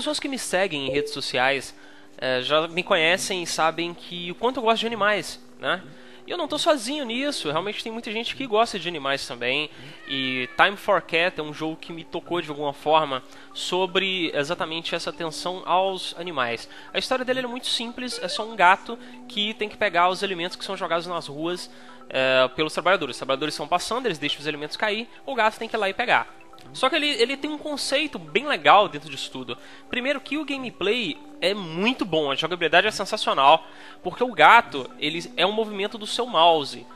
pessoas que me seguem em redes sociais já me conhecem e sabem que o quanto eu gosto de animais, né? E eu não estou sozinho nisso, realmente tem muita gente que gosta de animais também. E Time4Cat é um jogo que me tocou de alguma forma sobre exatamente essa atenção aos animais. A história dele é muito simples, é só um gato que tem que pegar os alimentos que são jogados nas ruas pelos trabalhadores. Os trabalhadores estão passando, eles deixam os alimentos cair, o gato tem que ir lá e pegar. Só que ele tem um conceito bem legal dentro disso tudo. Primeiro que o gameplay é muito bom, a jogabilidade é sensacional, porque o gato ele é um movimento do seu mouse.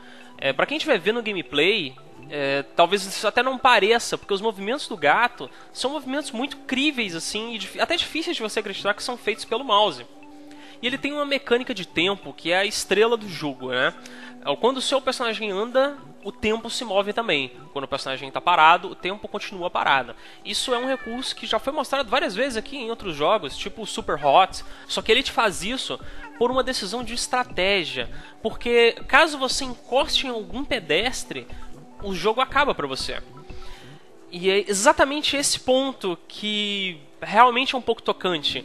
Pra quem estiver vendo o gameplay, talvez isso até não pareça, porque os movimentos do gato são movimentos muito críveis assim, e até difíceis de você acreditar que são feitos pelo mouse. E ele tem uma mecânica de tempo que é a estrela do jogo, né? Quando o seu personagem anda, o tempo se move também. Quando o personagem está parado, o tempo continua parado. Isso é um recurso que já foi mostrado várias vezes aqui em outros jogos, tipo o Super Hot. Só que ele te faz isso por uma decisão de estratégia. Porque caso você encoste em algum pedestre, o jogo acaba para você. E é exatamente esse ponto que realmente é um pouco tocante.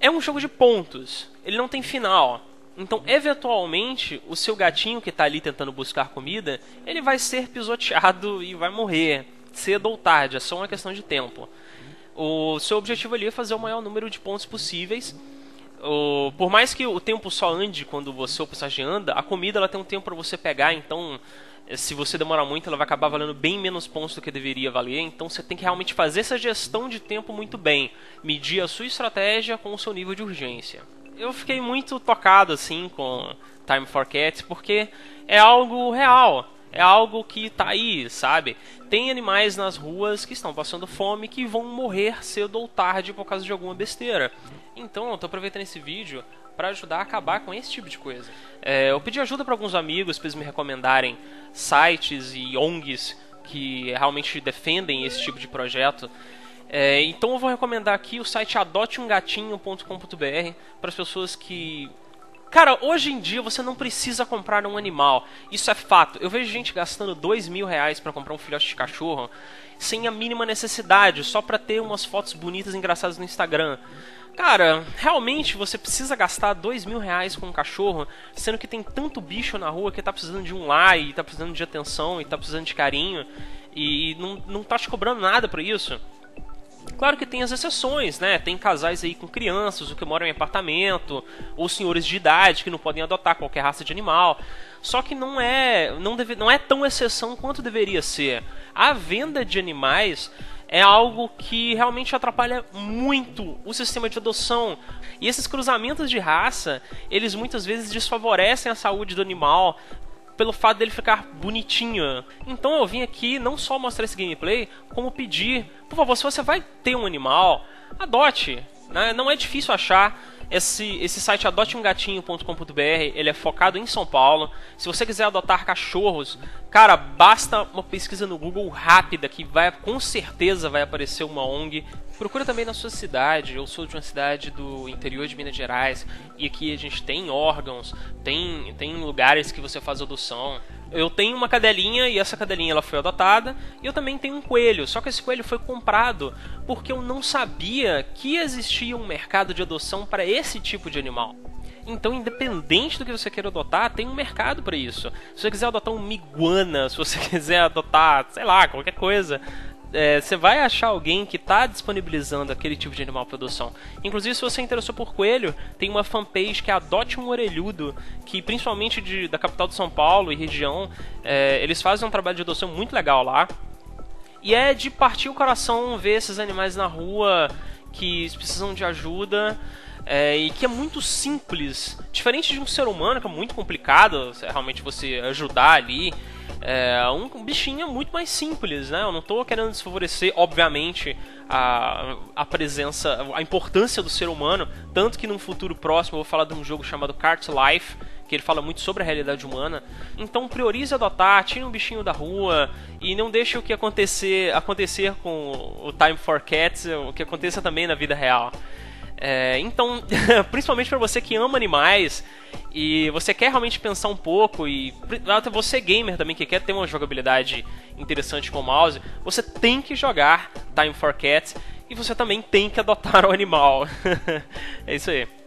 É um jogo de pontos, ele não tem final. Então, eventualmente, o seu gatinho que está ali tentando buscar comida, ele vai ser pisoteado e vai morrer, cedo ou tarde, é só uma questão de tempo. O seu objetivo ali é fazer o maior número de pontos possíveis. Por mais que o tempo só ande quando você ou passagem anda, a comida ela tem um tempo para você pegar, então se você demorar muito, ela vai acabar valendo bem menos pontos do que deveria valer. Então você tem que realmente fazer essa gestão de tempo muito bem. Medir a sua estratégia com o seu nível de urgência. Eu fiquei muito tocado assim com Time4Cat, porque é algo real. É algo que tá aí, sabe? Tem animais nas ruas que estão passando fome, que vão morrer cedo ou tarde por causa de alguma besteira. Então eu tô aproveitando esse vídeo para ajudar a acabar com esse tipo de coisa. Eu pedi ajuda para alguns amigos, para eles me recomendarem sites e ONGs que realmente defendem esse tipo de projeto. Então eu vou recomendar aqui o site adoteumgatinho.com.br para as pessoas que... Cara, hoje em dia você não precisa comprar um animal, isso é fato. Eu vejo gente gastando R$2.000 para comprar um filhote de cachorro sem a mínima necessidade, só para ter umas fotos bonitas e engraçadas no Instagram. Cara, realmente você precisa gastar R$2.000 com um cachorro, sendo que tem tanto bicho na rua que tá precisando de um lar, e tá precisando de atenção, e tá precisando de carinho, e não tá te cobrando nada por isso. Claro que tem as exceções, né? Tem casais aí com crianças, ou que moram em apartamento, ou senhores de idade que não podem adotar qualquer raça de animal. Só que não é tão exceção quanto deveria ser. A venda de animais é algo que realmente atrapalha muito o sistema de adoção. E esses cruzamentos de raça, eles muitas vezes desfavorecem a saúde do animal pelo fato dele ficar bonitinho. Então eu vim aqui não só mostrar esse gameplay, como pedir, por favor, se você vai ter um animal, adote, né? Não é difícil achar. Esse site adoteumgatinho.com.br, ele é focado em São Paulo. Se você quiser adotar cachorros, cara, basta uma pesquisa no Google rápida que com certeza vai aparecer uma ONG. Procura também na sua cidade. Eu sou de uma cidade do interior de Minas Gerais, e aqui a gente tem órgãos, tem lugares que você faz adoção. Eu tenho uma cadelinha, e essa cadelinha ela foi adotada, e eu também tenho um coelho, só que esse coelho foi comprado porque eu não sabia que existia um mercado de adoção para esse tipo de animal. Então, independente do que você queira adotar, tem um mercado para isso. Se você quiser adotar uma iguana, se você quiser adotar, sei lá, qualquer coisa, você vai achar alguém que está disponibilizando aquele tipo de animal para adoção. Inclusive, se você interessou por coelho, tem uma fanpage que é Adote um Orelhudo, que principalmente da capital de São Paulo e região, eles fazem um trabalho de adoção muito legal lá. E é de partir o coração ver esses animais na rua que precisam de ajuda, e que é muito simples. Diferente de um ser humano, que é muito complicado realmente você ajudar ali. Um bichinho muito mais simples, né? Eu não estou querendo desfavorecer, obviamente, a presença, a importância do ser humano. Tanto que num futuro próximo eu vou falar de um jogo chamado Cat's Life, que ele fala muito sobre a realidade humana. Então priorize adotar, tire um bichinho da rua e não deixe o que acontecer com o Time4Cat, o que aconteça também na vida real. Então, principalmente para você que ama animais e você quer realmente pensar um pouco, e até você gamer também que quer ter uma jogabilidade interessante com o mouse, você tem que jogar Time4Cat, e você também tem que adotar o animal. É isso aí.